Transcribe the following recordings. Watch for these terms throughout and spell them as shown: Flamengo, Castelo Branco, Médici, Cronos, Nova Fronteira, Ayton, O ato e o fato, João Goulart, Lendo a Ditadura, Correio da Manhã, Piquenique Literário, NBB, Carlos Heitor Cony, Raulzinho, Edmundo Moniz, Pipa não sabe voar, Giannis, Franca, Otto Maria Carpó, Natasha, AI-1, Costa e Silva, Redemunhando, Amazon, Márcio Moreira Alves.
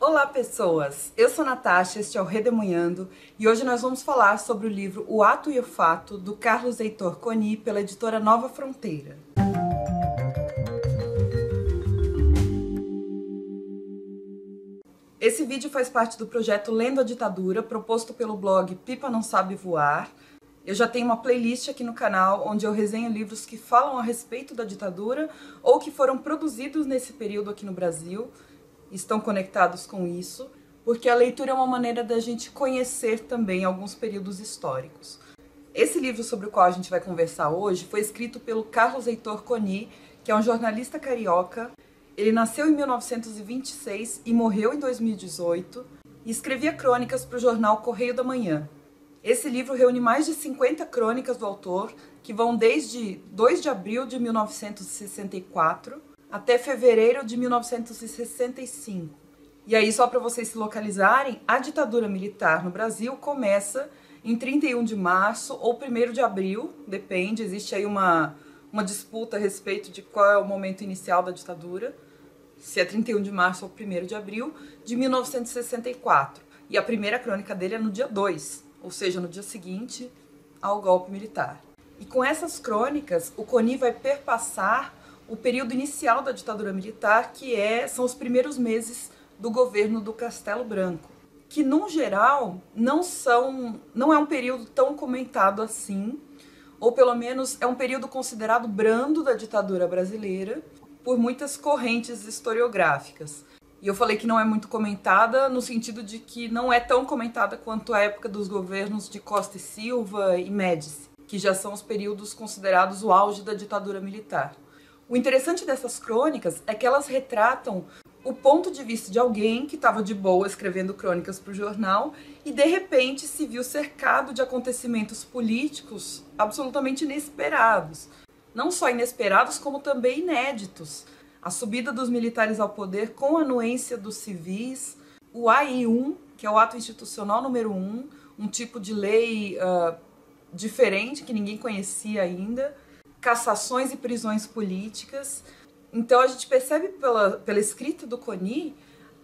Olá pessoas, eu sou Natasha, este é o Redemunhando e hoje nós vamos falar sobre o livro O Ato e o Fato, do Carlos Heitor Cony, pela editora Nova Fronteira. Esse vídeo faz parte do projeto Lendo a Ditadura, proposto pelo blog Pipa Não Sabe Voar. Eu já tenho uma playlist aqui no canal onde eu resenho livros que falam a respeito da ditadura ou que foram produzidos nesse período aqui no Brasil. Estão conectados com isso, porque a leitura é uma maneira da gente conhecer também alguns períodos históricos. Esse livro sobre o qual a gente vai conversar hoje foi escrito pelo Carlos Heitor Cony, que é um jornalista carioca. Ele nasceu em 1926 e morreu em 2018, e escrevia crônicas para o jornal Correio da Manhã. Esse livro reúne mais de 50 crônicas do autor, que vão desde 2 de abril de 1964 até fevereiro de 1965. E aí, só para vocês se localizarem, a ditadura militar no Brasil começa em 31 de março ou 1º de abril, depende, existe aí uma disputa a respeito de qual é o momento inicial da ditadura, se é 31 de março ou 1º de abril, de 1964. E a primeira crônica dele é no dia 2, ou seja, no dia seguinte ao golpe militar. E com essas crônicas, o Cony vai perpassar o período inicial da ditadura militar, que são os primeiros meses do governo do Castelo Branco, que, no geral, não é um período tão comentado assim, ou pelo menos é um período considerado brando da ditadura brasileira por muitas correntes historiográficas. E eu falei que não é muito comentada no sentido de que não é tão comentada quanto a época dos governos de Costa e Silva e Médici, que já são os períodos considerados o auge da ditadura militar. O interessante dessas crônicas é que elas retratam o ponto de vista de alguém que estava de boa escrevendo crônicas para o jornal e, de repente, se viu cercado de acontecimentos políticos absolutamente inesperados. Não só inesperados, como também inéditos. A subida dos militares ao poder com a anuência dos civis, o AI-1, que é o ato institucional número 1, um tipo de lei diferente que ninguém conhecia ainda, cassações e prisões políticas. Então a gente percebe pela escrita do Cony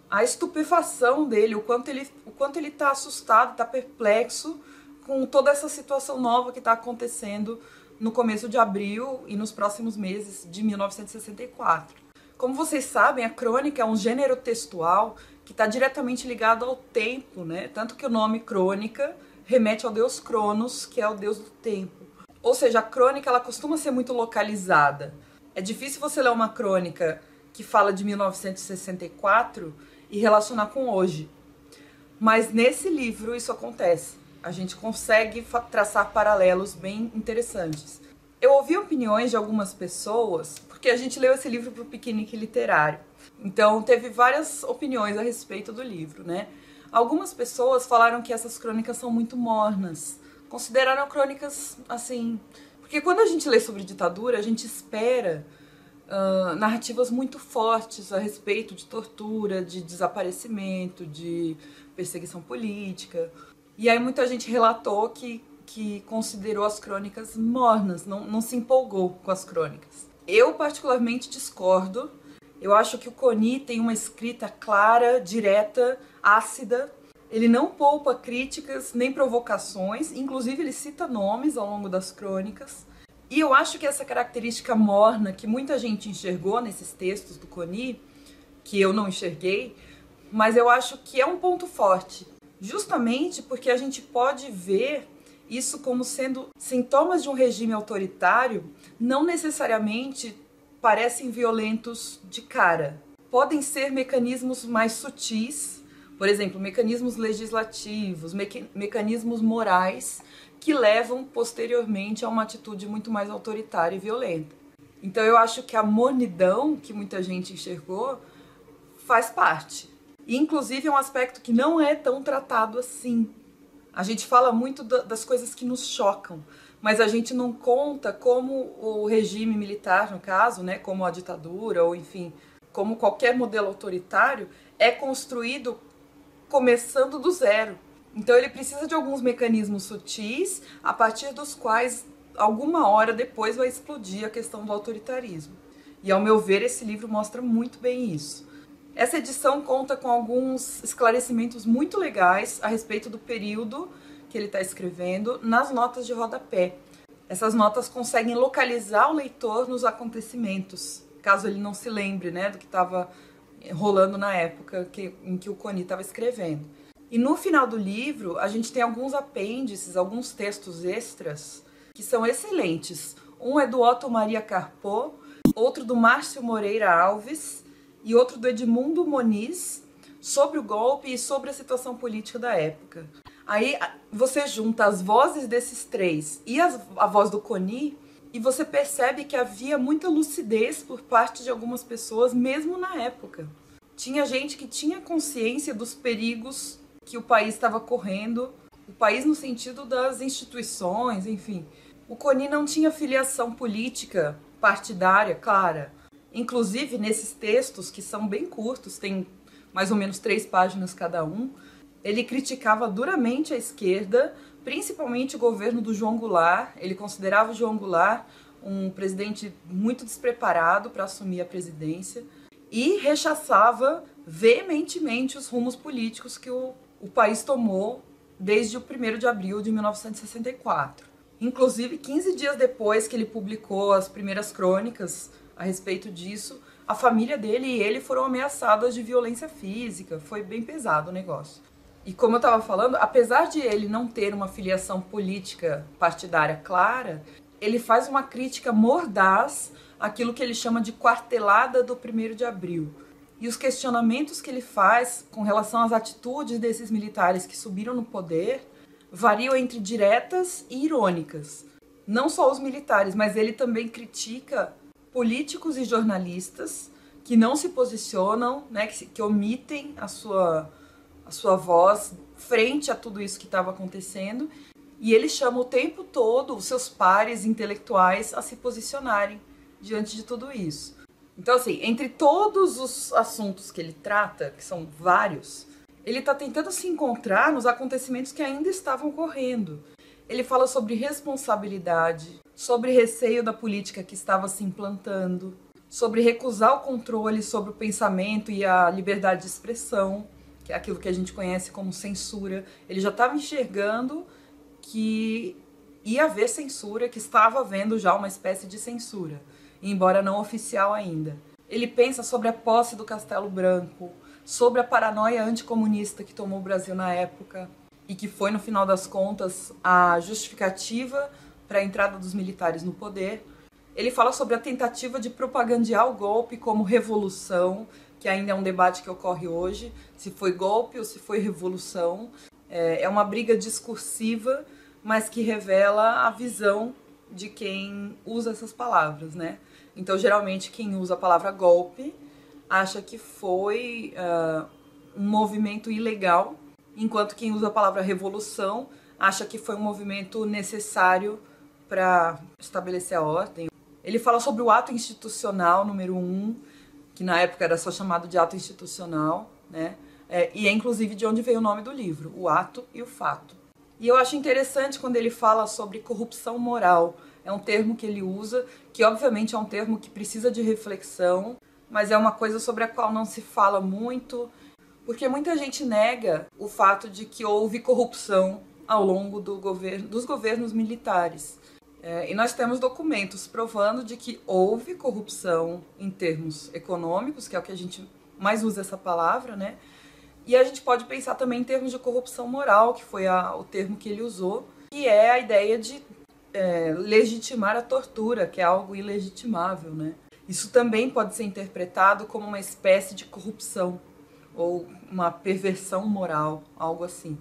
a estupefação dele, o quanto ele está assustado, está perplexo com toda essa situação nova que está acontecendo no começo de abril e nos próximos meses de 1964. Como vocês sabem, a crônica é um gênero textual que está diretamente ligado ao tempo, né? Tanto que o nome crônica remete ao deus Cronos, que é o deus do tempo. Ou seja, a crônica ela costuma ser muito localizada. É difícil você ler uma crônica que fala de 1964 e relacionar com hoje. Mas nesse livro isso acontece. A gente consegue traçar paralelos bem interessantes. Eu ouvi opiniões de algumas pessoas, porque a gente leu esse livro para o Piquenique Literário. Então teve várias opiniões a respeito do livro, né? Algumas pessoas falaram que essas crônicas são muito mornas. Consideraram crônicas assim, porque quando a gente lê sobre ditadura, a gente espera narrativas muito fortes a respeito de tortura, de desaparecimento, de perseguição política. E aí muita gente relatou que considerou as crônicas mornas, não se empolgou com as crônicas. Eu particularmente discordo. Eu acho que o Cony tem uma escrita clara, direta, ácida. Ele não poupa críticas nem provocações, inclusive ele cita nomes ao longo das crônicas. E eu acho que essa característica morna que muita gente enxergou nesses textos do Cony, que eu não enxerguei, mas eu acho que é um ponto forte, justamente porque a gente pode ver isso como sendo sintomas de um regime autoritário, não necessariamente parecem violentos de cara. Podem ser mecanismos mais sutis, por exemplo, mecanismos legislativos, mecanismos morais que levam posteriormente a uma atitude muito mais autoritária e violenta. Então eu acho que a mornidão que muita gente enxergou faz parte. E, inclusive, é um aspecto que não é tão tratado assim. A gente fala muito das coisas que nos chocam, mas a gente não conta como o regime militar, no caso, né, como a ditadura ou, enfim, como qualquer modelo autoritário, é construído começando do zero. Então ele precisa de alguns mecanismos sutis, a partir dos quais alguma hora depois vai explodir a questão do autoritarismo. E ao meu ver, esse livro mostra muito bem isso. Essa edição conta com alguns esclarecimentos muito legais a respeito do período que ele está escrevendo nas notas de rodapé. Essas notas conseguem localizar o leitor nos acontecimentos, caso ele não se lembre, né, do que estava rolando na época em que o Cony estava escrevendo. E no final do livro, a gente tem alguns apêndices, alguns textos extras, que são excelentes. Um é do Otto Maria Carpó, outro do Márcio Moreira Alves e outro do Edmundo Moniz, sobre o golpe e sobre a situação política da época. Aí você junta as vozes desses três e a voz do Cony e você percebe que havia muita lucidez por parte de algumas pessoas, mesmo na época. Tinha gente que tinha consciência dos perigos que o país estava correndo, o país no sentido das instituições, enfim. O Cony não tinha filiação política partidária clara. Inclusive, nesses textos, que são bem curtos, tem mais ou menos 3 páginas cada um, ele criticava duramente a esquerda, principalmente o governo do João Goulart. Ele considerava o João Goulart um presidente muito despreparado para assumir a presidência e rechaçava veementemente os rumos políticos que o país tomou desde o 1º de abril de 1964. Inclusive, 15 dias depois que ele publicou as primeiras crônicas a respeito disso, a família dele e ele foram ameaçadas de violência física. Foi bem pesado o negócio. E como eu estava falando, apesar de ele não ter uma filiação política partidária clara, ele faz uma crítica mordaz àquilo que ele chama de quartelada do 1º de abril. E os questionamentos que ele faz com relação às atitudes desses militares que subiram no poder variam entre diretas e irônicas. Não só os militares, mas ele também critica políticos e jornalistas que não se posicionam, né, que omitem a sua voz frente a tudo isso que estava acontecendo, e ele chama o tempo todo os seus pares intelectuais a se posicionarem diante de tudo isso. Então, assim, entre todos os assuntos que ele trata, que são vários, ele está tentando se encontrar nos acontecimentos que ainda estavam ocorrendo. Ele fala sobre responsabilidade, sobre receio da política que estava se implantando, sobre recusar o controle sobre o pensamento e a liberdade de expressão, que é aquilo que a gente conhece como censura. Ele já estava enxergando que ia haver censura, que estava havendo já uma espécie de censura, embora não oficial ainda. Ele pensa sobre a posse do Castelo Branco, sobre a paranoia anticomunista que tomou o Brasil na época e que foi, no final das contas, a justificativa para a entrada dos militares no poder. Ele fala sobre a tentativa de propagandear o golpe como revolução, que ainda é um debate que ocorre hoje, se foi golpe ou se foi revolução. É uma briga discursiva, mas que revela a visão de quem usa essas palavras, né? Então, geralmente, quem usa a palavra golpe acha que foi um movimento ilegal, enquanto quem usa a palavra revolução acha que foi um movimento necessário para estabelecer a ordem. Ele fala sobre o ato institucional número 1, que na época era só chamado de ato institucional, né? E é inclusive de onde veio o nome do livro, O Ato e o Fato. E eu acho interessante quando ele fala sobre corrupção moral. É um termo que ele usa, que obviamente é um termo que precisa de reflexão, mas é uma coisa sobre a qual não se fala muito, porque muita gente nega o fato de que houve corrupção ao longo dos governos militares. E nós temos documentos provando de que houve corrupção em termos econômicos, que é o que a gente mais usa essa palavra, né? E a gente pode pensar também em termos de corrupção moral, que foi o termo que ele usou, que é a ideia de legitimar a tortura, que é algo ilegitimável, né? Isso também pode ser interpretado como uma espécie de corrupção ou uma perversão moral, algo assim.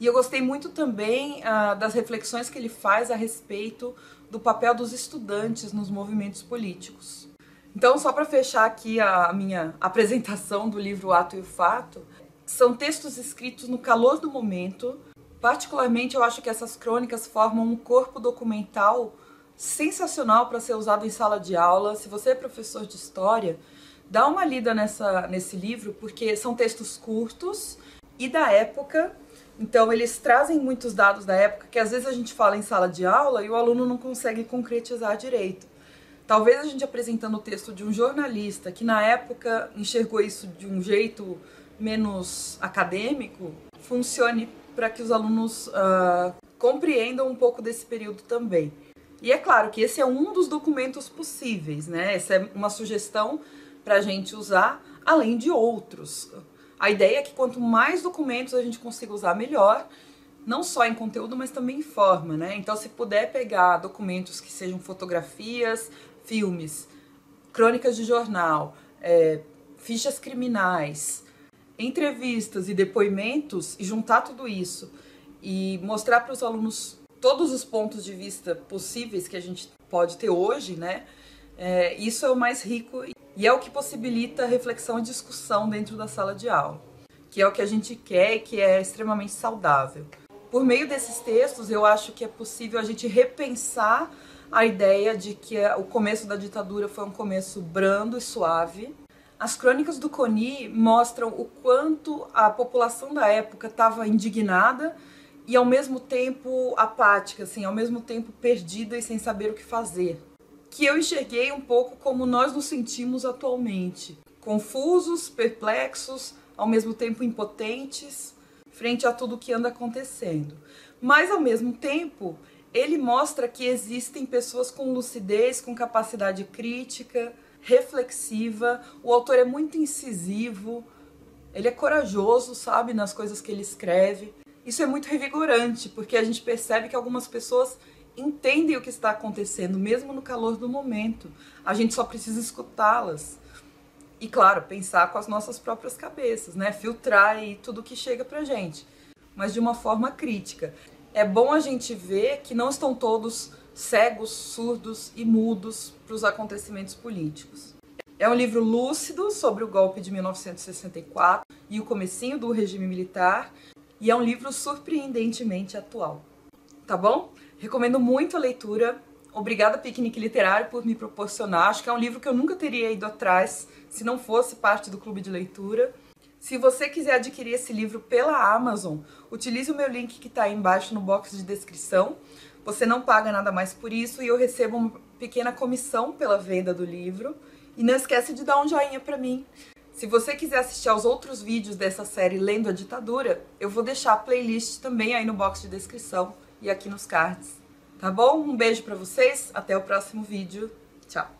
E eu gostei muito também das reflexões que ele faz a respeito do papel dos estudantes nos movimentos políticos. Então, só para fechar aqui a minha apresentação do livro O Ato e o Fato, são textos escritos no calor do momento. Particularmente, eu acho que essas crônicas formam um corpo documental sensacional para ser usado em sala de aula. Se você é professor de história, dá uma lida nesse livro, porque são textos curtos e da época. Então, eles trazem muitos dados da época que às vezes a gente fala em sala de aula e o aluno não consegue concretizar direito. Talvez a gente apresentando o texto de um jornalista que na época enxergou isso de um jeito menos acadêmico, funcione para que os alunos compreendam um pouco desse período também. E é claro que esse é um dos documentos possíveis, né? Essa é uma sugestão para a gente usar, além de outros. A ideia é que quanto mais documentos a gente consiga usar, melhor, não só em conteúdo, mas também em forma, né? Então, se puder pegar documentos que sejam fotografias, filmes, crônicas de jornal, fichas criminais, entrevistas e depoimentos, e juntar tudo isso e mostrar para os alunos todos os pontos de vista possíveis que a gente pode ter hoje, né? Isso é o mais rico e é o que possibilita reflexão e discussão dentro da sala de aula, que é o que a gente quer e que é extremamente saudável. Por meio desses textos, eu acho que é possível a gente repensar a ideia de que o começo da ditadura foi um começo brando e suave. As crônicas do Cony mostram o quanto a população da época estava indignada e ao mesmo tempo apática, assim, ao mesmo tempo perdida e sem saber o que fazer. Que eu enxerguei um pouco como nós nos sentimos atualmente, confusos, perplexos, ao mesmo tempo impotentes, frente a tudo que anda acontecendo. Mas ao mesmo tempo, ele mostra que existem pessoas com lucidez, com capacidade crítica, reflexiva, o autor é muito incisivo, ele é corajoso, sabe, nas coisas que ele escreve. Isso é muito revigorante, porque a gente percebe que algumas pessoas entendem o que está acontecendo, mesmo no calor do momento. A gente só precisa escutá-las. E, claro, pensar com as nossas próprias cabeças, né? Filtrar e tudo que chega pra gente, mas de uma forma crítica. É bom a gente ver que não estão todos cegos, surdos e mudos para os acontecimentos políticos. É um livro lúcido sobre o golpe de 1964 e o comecinho do regime militar, e é um livro surpreendentemente atual, tá bom? Recomendo muito a leitura. Obrigada, Piquenique Literário, por me proporcionar. Acho que é um livro que eu nunca teria ido atrás se não fosse parte do clube de leitura. Se você quiser adquirir esse livro pela Amazon, utilize o meu link que está aí embaixo no box de descrição. Você não paga nada mais por isso e eu recebo uma pequena comissão pela venda do livro. E não esquece de dar um joinha para mim. Se você quiser assistir aos outros vídeos dessa série Lendo a Ditadura, eu vou deixar a playlist também aí no box de descrição e aqui nos cards, tá bom? Um beijo pra vocês, até o próximo vídeo, tchau!